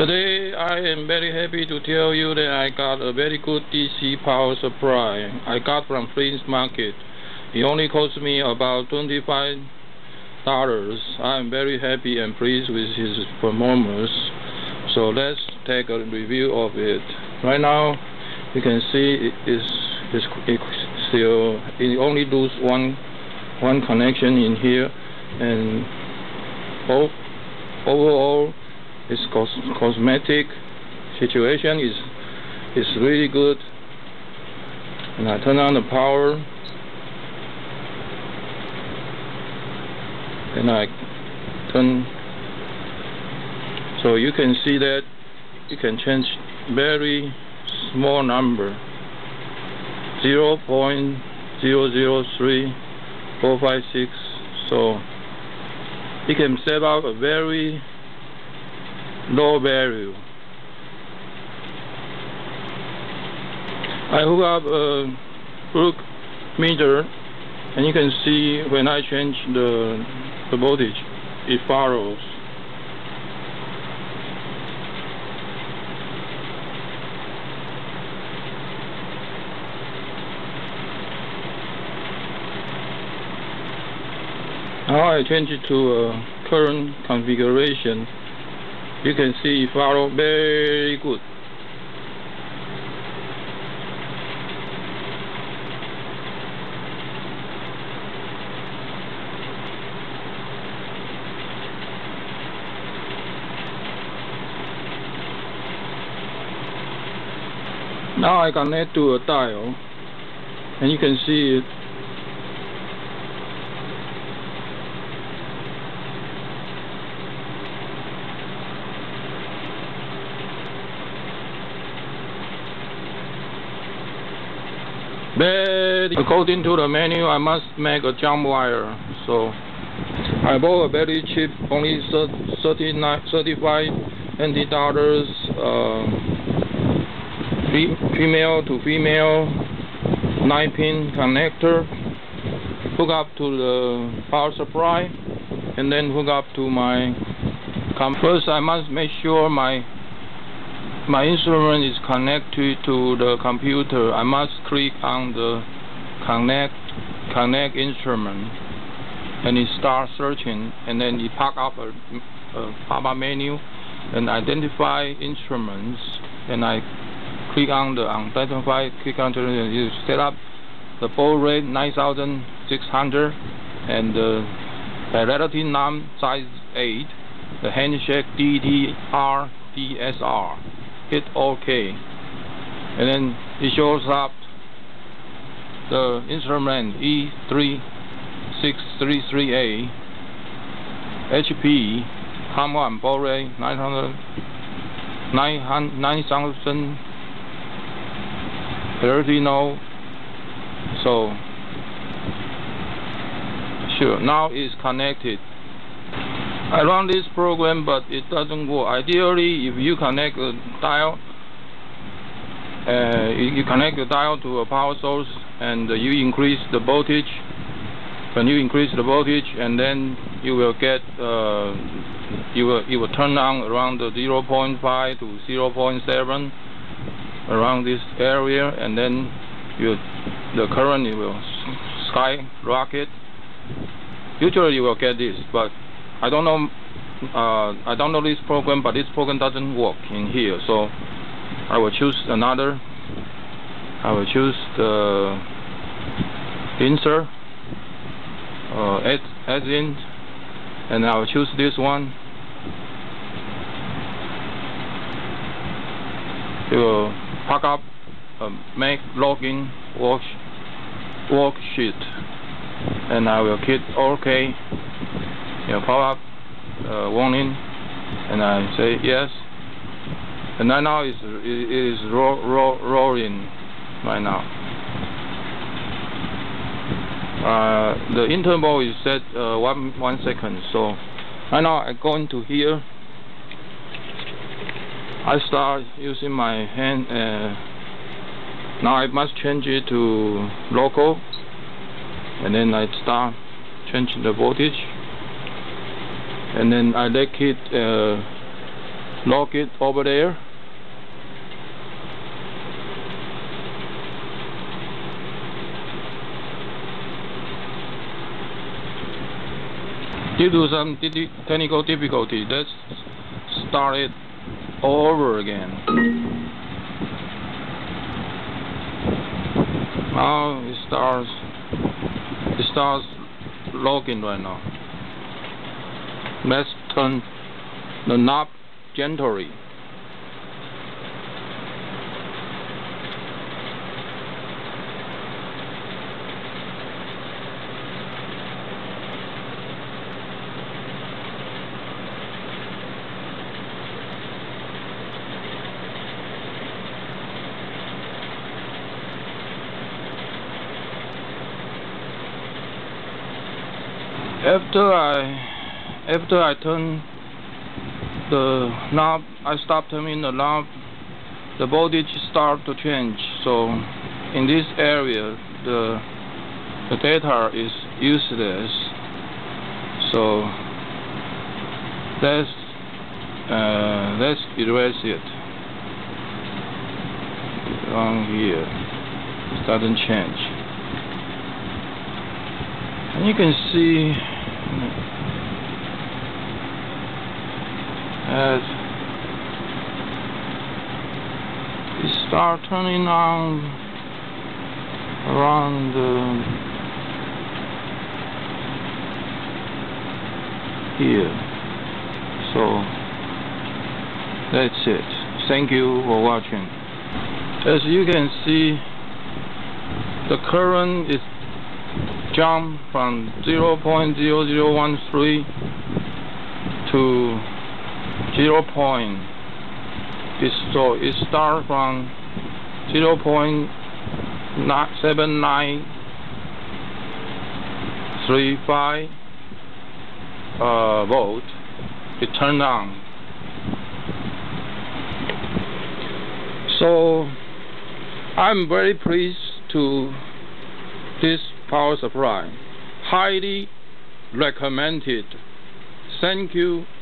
Today I am very happy to tell you that I got a very good DC power supply. I got from Flint's Market. It only cost me about $25. I am very happy and pleased with his performance. So let's take a review of it. Right now you can see it's still, it only loses one connection in here, and overall its cosmetic situation is really good. And I turn on the power, and I turn, so you can see that you can change very small number, 0.003456. So you can save out a very low value. I hook up a brook meter, and you can see when I change the voltage, it follows. Now I change it to a current configuration. You can see it follows very good. Now I connect to a dial, and you can see it. But according to the menu, I must make a jump wire. So I bought a very cheap, only $35 female to female 9-pin connector. Hook up to the power supply, and then hook up to my comp. First, I must make sure my instrument is connected to the computer. I must click on the connect instrument, and it starts searching, and then it pops up a pop-up menu and identify instruments, and I click on the identify, click on the set up the baud rate 9600 and the polarity num size 8, the handshake DDR DSR. Hit OK, and then it shows up the instrument E3633A HP Hamron Borel 9000 Arduino. So sure, now it's connected. I run this program, but it doesn't work. Ideally, if you connect a dial, to a power source, and you increase the voltage. When you increase the voltage, and then you will get, you will turn on around the 0.5 to 0.7, around this area, and then the current will skyrocket. Usually, you will get this, but I don't know this program, but this program doesn't work in here. So I will choose another. I will choose the insert, as in, and I will choose this one. It will pack up make login worksheet, and I will hit OK. Pop-up warning, and I say yes, and right now it is roaring right now. The interval is set 1 second. So right now I go into here. I start using my hand. Now I must change it to local, and then I start changing the voltage. And then I let it knock it over there. Due to some technical difficulty, let's start it all over again. Now it starts locking right now. Let's turn the knob gently. After I turn the knob, I stop turning the knob, the voltage starts to change. So in this area, the data is useless. So let's erase it. Down here, it doesn't change. And you can see. As it starts turning on around here. So that's it. Thank you for watching. As you can see, the current is jumped from 0.0013 to 0. So it starts from 0.7935 volt. It turned on. So I'm very pleased to this power supply. Highly recommended. Thank you.